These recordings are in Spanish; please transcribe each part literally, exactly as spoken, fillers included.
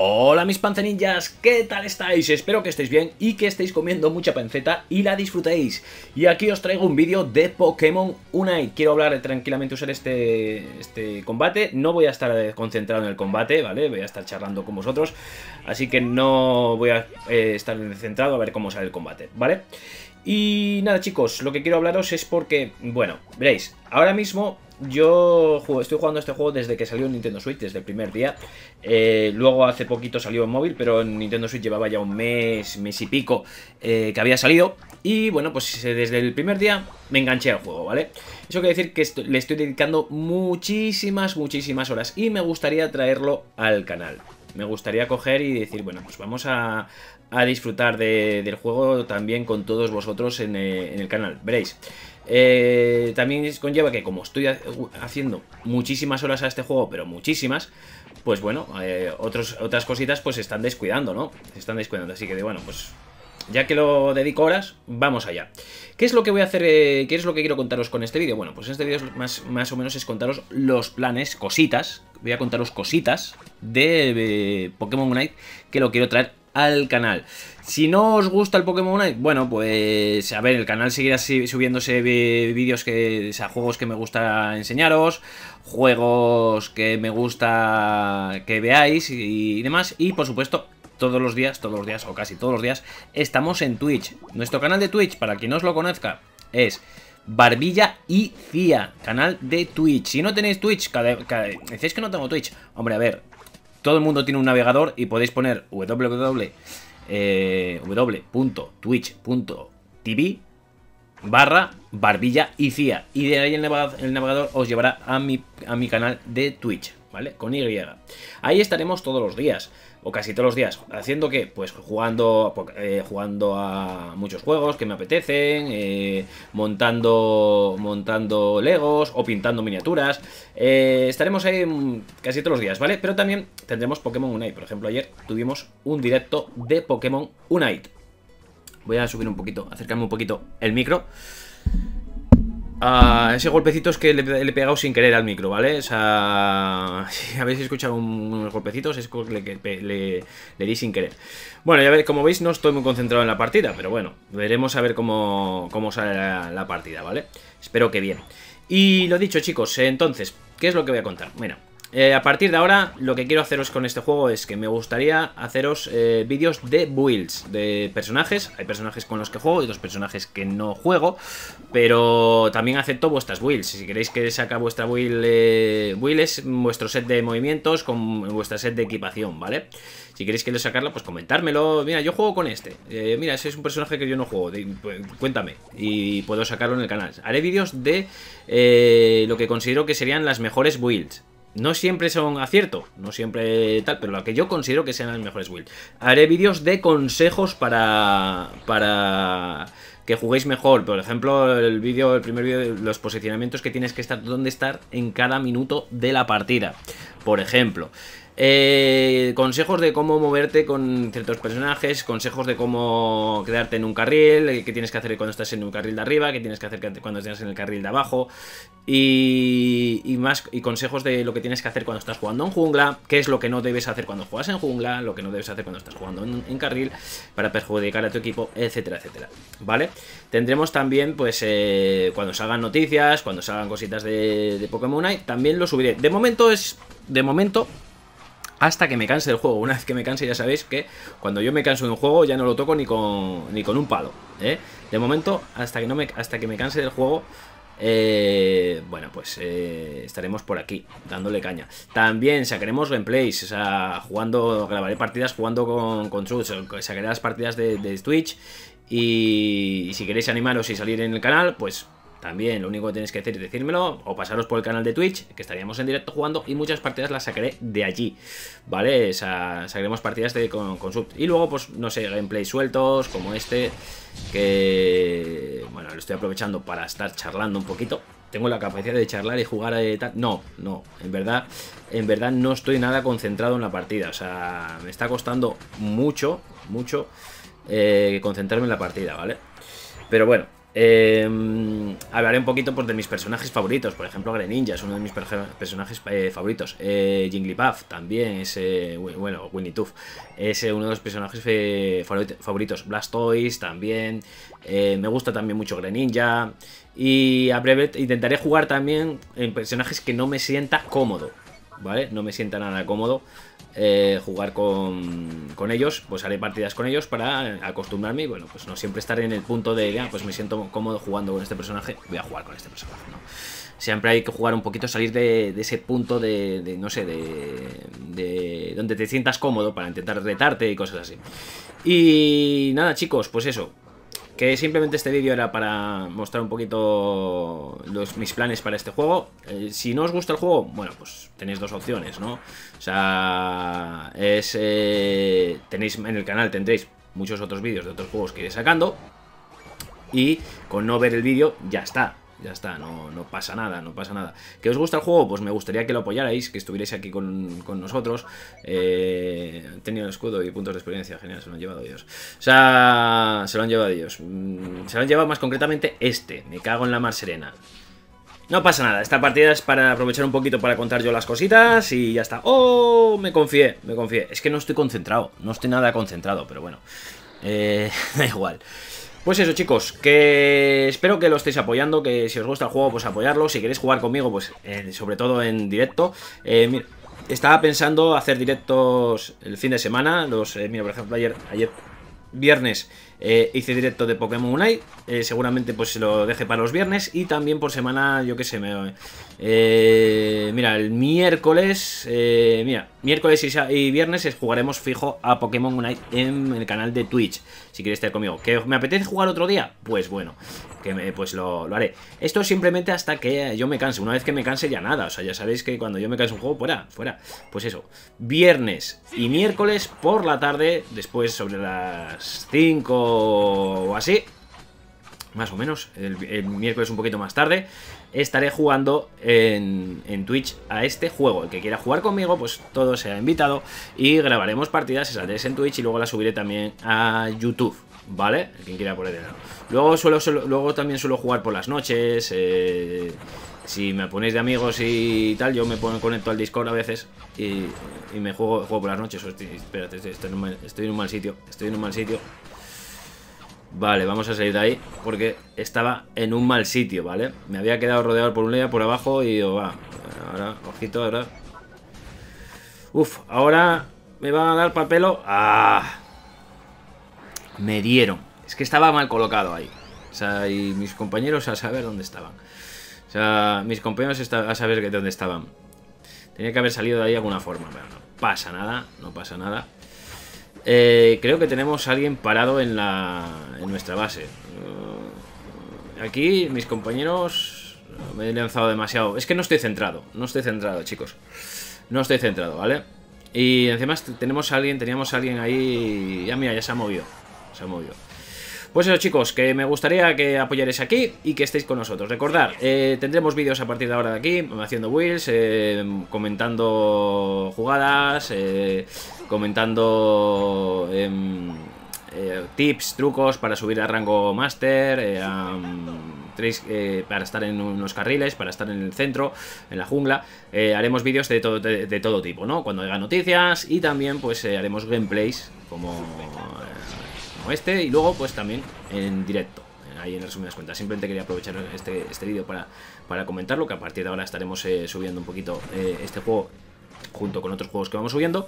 Hola mis pancenillas, ¿qué tal estáis? Espero que estéis bien y que estéis comiendo mucha panceta y la disfrutéis. Y aquí os traigo un vídeo de Pokémon Unite. Quiero hablar tranquilamente, usar este, este combate. No voy a estar concentrado en el combate, ¿vale? Voy a estar charlando con vosotros. Así que no voy a eh, estar centrado a ver cómo sale el combate, ¿vale? Y nada chicos, lo que quiero hablaros es porque, bueno, veréis, ahora mismo yo juego, estoy jugando este juego desde que salió en Nintendo Switch, desde el primer día. eh, Luego hace poquito salió en móvil, pero en Nintendo Switch llevaba ya un mes, mes y pico eh, que había salido. Y bueno, pues desde el primer día me enganché al juego, ¿vale? Eso quiere decir que esto, le estoy dedicando muchísimas, muchísimas horas y me gustaría traerlo al canal. Me gustaría coger y decir, bueno, pues vamos a, a disfrutar de, del juego también con todos vosotros en, en el canal, veréis. Eh, también conlleva que como estoy haciendo muchísimas horas a este juego, pero muchísimas, pues bueno, eh, otros, otras cositas pues se están descuidando, ¿no? Se están descuidando, así que bueno, pues ya que lo dedico horas, vamos allá. ¿Qué es lo que voy a hacer? Eh, ¿Qué es lo que quiero contaros con este vídeo? Bueno, pues este vídeo más, más o menos es contaros los planes, cositas. Voy a contaros cositas de, de Pokémon Unite que lo quiero traer al canal. Si no os gusta el Pokémon Unite, bueno, pues a ver, el canal seguirá subiéndose vídeos que, o sea, juegos que me gusta enseñaros, juegos que me gusta que veáis y, y demás. Y por supuesto, todos los días, todos los días o casi todos los días, estamos en Twitch. Nuestro canal de Twitch, para quien no os lo conozca, es Barbilla y Cía, canal de Twitch. Si no tenéis Twitch, cada, cada, decís que no tengo Twitch. Hombre, a ver, todo el mundo tiene un navegador y podéis poner www punto twitch punto tv barra Barbilla y Cía y de ahí el navegador, el navegador os llevará a mi, a mi canal de Twitch, ¿vale? Con Y. Ahí estaremos todos los días, o casi todos los días, haciendo que, pues jugando, eh, jugando a muchos juegos que me apetecen, eh, montando, montando legos o pintando miniaturas. Eh, estaremos ahí casi todos los días, ¿vale? Pero también tendremos Pokémon Unite. Por ejemplo, ayer tuvimos un directo de Pokémon Unite. Voy a subir un poquito, acercarme un poquito el micro. Uh, ese golpecito es que le, le he pegado sin querer al micro, ¿vale? O sea, si habéis escuchado un, unos golpecitos es que le, le, le, le di sin querer. Bueno, ya ver, como veis no estoy muy concentrado en la partida, pero bueno, veremos a ver cómo, cómo sale la, la partida, ¿vale? Espero que bien. Y lo dicho chicos, entonces, ¿qué es lo que voy a contar? Mira, eh, a partir de ahora lo que quiero haceros con este juego es que me gustaría haceros eh, vídeos de builds, de personajes. Hay personajes con los que juego y otros personajes que no juego, pero también acepto vuestras builds. Si queréis que saca vuestra build, eh, build es vuestro set de movimientos con vuestra set de equipación, ¿vale? Si queréis que le sacarla, pues comentármelo. Mira, yo juego con este. Eh, mira, ese es un personaje que yo no juego. De, pues, cuéntame. Y puedo sacarlo en el canal. Haré vídeos de eh, lo que considero que serían las mejores builds. No siempre son acierto, no siempre tal, pero lo que yo considero que sean las mejores builds. Haré vídeos de consejos para para que juguéis mejor. Por ejemplo, el vídeo, el primer vídeo, los posicionamientos que tienes que estar, dónde estar en cada minuto de la partida. Por ejemplo, eh, consejos de cómo moverte con ciertos personajes, consejos de cómo quedarte en un carril, qué tienes que hacer cuando estás en un carril de arriba, qué tienes que hacer cuando estás en el carril de abajo y, y más y consejos de lo que tienes que hacer cuando estás jugando en jungla, qué es lo que no debes hacer cuando juegas en jungla, lo que no debes hacer cuando estás jugando en, en carril para perjudicar a tu equipo, etcétera, etcétera, ¿vale? Tendremos también, pues, eh, cuando salgan noticias, cuando salgan cositas de, de Pokémon Unite, también lo subiré. De momento es... De momento, hasta que me canse del juego. Una vez que me canse, ya sabéis que cuando yo me canso de un juego ya no lo toco ni con, ni con un palo, ¿eh? De momento, hasta que, no me, hasta que me canse del juego, eh, bueno, pues eh, estaremos por aquí, dándole caña. También sacaremos gameplays, o sea, jugando, grabaré partidas jugando con, con Twitch, sacaré las partidas de, de Twitch y, y si queréis animaros y salir en el canal, pues... También lo único que tenéis que hacer es decírmelo o pasaros por el canal de Twitch, que estaríamos en directo jugando y muchas partidas las sacaré de allí, ¿vale? O sea, sacaremos partidas de, con, con sub. Y luego, pues, no sé, gameplays sueltos como este, que, bueno, lo estoy aprovechando para estar charlando un poquito. Tengo la capacidad de charlar y jugar a tal. No, no, en verdad, en verdad no estoy nada concentrado en la partida. O sea, me está costando mucho, mucho eh, concentrarme en la partida, ¿vale? Pero bueno. Eh, hablaré un poquito pues, de mis personajes favoritos. Por ejemplo, Greninja es uno de mis personajes eh, favoritos. eh, Jigglypuff también es, eh, bueno, Winnie Tooth es eh, uno de los personajes eh, favoritos. Blastoise también, eh, me gusta también mucho Greninja. Y a breve intentaré jugar también en personajes que no me sienta cómodo, ¿vale? No me sienta nada cómodo eh, jugar con, con ellos, pues haré partidas con ellos para acostumbrarme y bueno, pues no siempre estar en el punto de, ya, pues me siento cómodo jugando con este personaje, voy a jugar con este personaje, ¿no? Siempre hay que jugar un poquito, salir de, de ese punto de, de no sé, de, de donde te sientas cómodo para intentar retarte y cosas así. Y nada chicos, pues eso. Que simplemente este vídeo era para mostrar un poquito los, mis planes para este juego. Eh, si no os gusta el juego, bueno, pues tenéis dos opciones, ¿no? O sea, es, eh, tenéis en el canal tendréis muchos otros vídeos de otros juegos que iré sacando. Y con no ver el vídeo, ya está. Ya está, no, no pasa nada, no pasa nada. ¿Que os gusta el juego? Pues me gustaría que lo apoyarais, que estuvierais aquí con, con nosotros. Eh, he tenido el escudo y puntos de experiencia, genial, se lo han llevado ellos. O sea, se lo han llevado ellos. Se lo han llevado más concretamente este, me cago en la mar serena. No pasa nada, esta partida es para aprovechar un poquito para contar yo las cositas y ya está. ¡Oh! Me confié, me confié. Es que no estoy concentrado, no estoy nada concentrado, pero bueno. Eh, da igual. Pues eso chicos, que espero que lo estéis apoyando, que si os gusta el juego pues apoyarlo, si queréis jugar conmigo pues eh, sobre todo en directo. eh, mira, estaba pensando hacer directos el fin de semana, los, eh, mira por ejemplo ayer, ayer viernes eh, hice directo de Pokémon Unite, eh, seguramente pues lo deje para los viernes y también por semana yo que sé, me, eh, mira el miércoles, eh, mira miércoles y, y viernes jugaremos fijo a Pokémon Unite en el canal de Twitch. Si queréis estar conmigo, ¿que me apetece jugar otro día? Pues bueno, que me, pues lo, lo haré. Esto simplemente hasta que yo me canse. Una vez que me canse ya nada, o sea, ya sabéis que cuando yo me canse un juego, fuera, fuera. Pues eso, viernes y miércoles por la tarde, después sobre las cinco o así, más o menos, el, el miércoles un poquito más tarde, estaré jugando en, en Twitch a este juego. El que quiera jugar conmigo, pues todo será invitado y grabaremos partidas, esas en Twitch y luego las subiré también a YouTube, ¿vale? El que quiera poner dinero. Luego, suelo, suelo, luego también suelo jugar por las noches, eh, si me ponéis de amigos y tal, yo me pongo, conecto al Discord a veces y, y me juego, juego por las noches. Hostia, espérate, estoy, estoy, en un mal, estoy en un mal sitio, estoy en un mal sitio. Vale, vamos a salir de ahí porque estaba en un mal sitio, ¿vale? Me había quedado rodeado por un lado, por abajo y digo, va, ahora, ojito, ahora. Uf, ahora me van a dar papelo. ¡Ah! Me dieron. Es que estaba mal colocado ahí. O sea, y mis compañeros a saber dónde estaban. O sea, mis compañeros a saber dónde estaban. Tenía que haber salido de ahí de alguna forma, pero no pasa nada, no pasa nada. Eh, creo que tenemos a alguien parado en, la, en nuestra base. Uh, aquí mis compañeros uh, me he lanzado demasiado. Es que no estoy centrado, no estoy centrado, chicos. No estoy centrado, ¿vale? Y encima tenemos a alguien, teníamos a alguien ahí. Y ya mira, ya se ha movido, se ha movido. Pues eso chicos, que me gustaría que apoyaréis aquí y que estéis con nosotros. Recordad, eh, tendremos vídeos a partir de ahora de aquí, haciendo builds, eh, comentando jugadas, eh, comentando eh, eh, tips, trucos para subir a rango máster, eh, eh, para estar en unos carriles, para estar en el centro, en la jungla. Eh, haremos vídeos de todo, de, de todo tipo, ¿no? Cuando haya noticias y también pues eh, haremos gameplays como... Eh, este y luego pues también en directo, ahí en resumidas cuentas. Simplemente quería aprovechar este, este vídeo para, para comentarlo, que a partir de ahora estaremos eh, subiendo un poquito eh, este juego junto con otros juegos que vamos subiendo,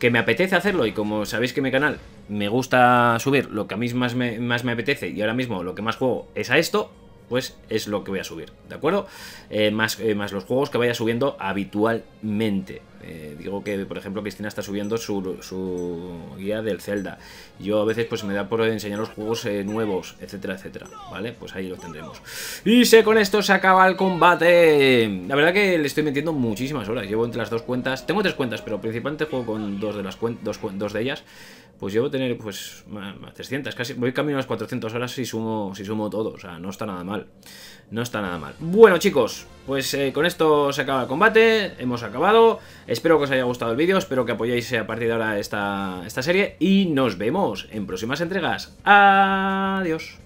que me apetece hacerlo y como sabéis que mi canal me gusta subir lo que a mí más me, más me apetece y ahora mismo lo que más juego es a esto, pues es lo que voy a subir, ¿de acuerdo? Eh, más, eh, más los juegos que vaya subiendo habitualmente. Eh, digo que, por ejemplo, Cristina está subiendo su, su guía del Zelda. Yo a veces pues me da por enseñaros juegos eh, nuevos, etcétera, etcétera, ¿vale? Pues ahí lo tendremos. Y sé, con esto se acaba el combate. La verdad que le estoy metiendo muchísimas horas. Llevo entre las dos cuentas, tengo tres cuentas, pero principalmente juego con dos de, las dos, dos de ellas. Pues llevo a tener pues trescientas, casi voy camino a las cuatrocientas horas si sumo, si sumo todo, o sea, no está nada mal, no está nada mal. Bueno chicos, pues eh, con esto se acaba el combate, hemos acabado, espero que os haya gustado el vídeo, espero que apoyéis a partir de ahora esta, esta serie y nos vemos en próximas entregas. Adiós.